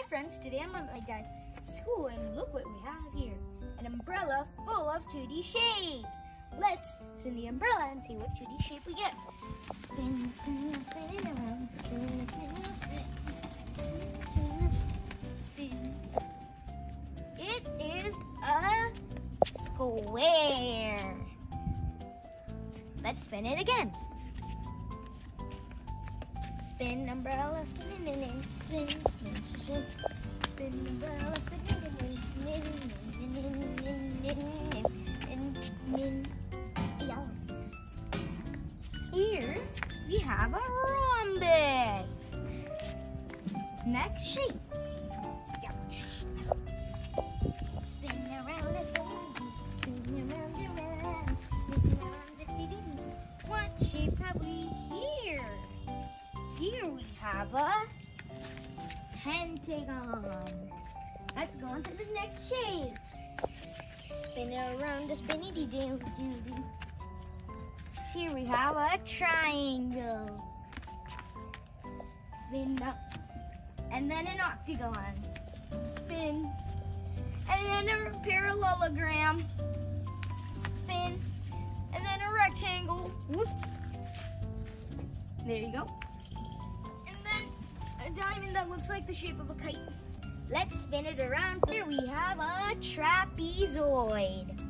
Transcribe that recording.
Hi friends, today I'm going to play guys school and look what we have here. An umbrella full of 2D shapes. Let's spin the umbrella and see what 2D shape we get. Spin, spin, spin around, spin, spin, spin, spin. It is a square. Let's spin it again. Spin umbrella, spin and spin, spin, spin, spin umbrella, spin. Here we have a rhombus. Next shape. Spin around and spin around and around, spin around. What shape have we here? Here we have a pentagon. Let's go on to the next shape. Spin around, a spinny dee doo doo. Here we have a triangle. Spin up, and then an octagon. Spin, and then a parallelogram. Spin, and then a rectangle. Whoop. There you go. A diamond that looks like the shape of a kite. Let's spin it around. Here we have a trapezoid.